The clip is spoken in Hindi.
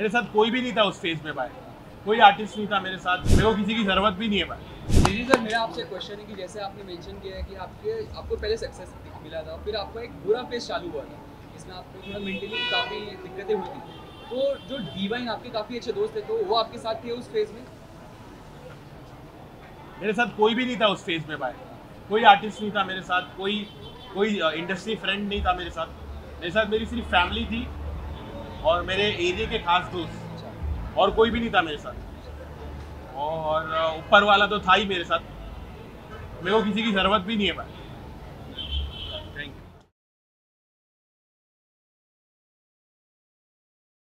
मेरे साथ कोई भी नहीं था उस स्टेज पे भाई, कोई आर्टिस्ट नहीं था मेरे साथ, मेरे को किसी की जरूरत भी नहीं है भाई। जी सर, मेरा आपसे क्वेश्चन है कि जैसे आपने मेंशन किया है कि आपको पहले सक्सेस मिला था, फिर आपको एक बुरा फेज चालू हुआ था जिसमें आपको थोड़ा मेंटली काफ़ी दिक्कतें हुई थी, तो जो डिवाइन आपके काफ़ी अच्छे दोस्त थे, तो वो आपके साथ थे उस फेज में? मेरे साथ कोई भी नहीं था उस फेज में भाई, कोई आर्टिस्ट नहीं था मेरे साथ, कोई इंडस्ट्री फ्रेंड नहीं था मेरे साथ। मेरी सिर्फ फैमिली थी और मेरे एरिया के खास दोस्त, और कोई भी नहीं था मेरे साथ। और ऊपर वाला तो था ही मेरे साथ, मेरे को किसी की ज़रूरत भी नहीं है भाई।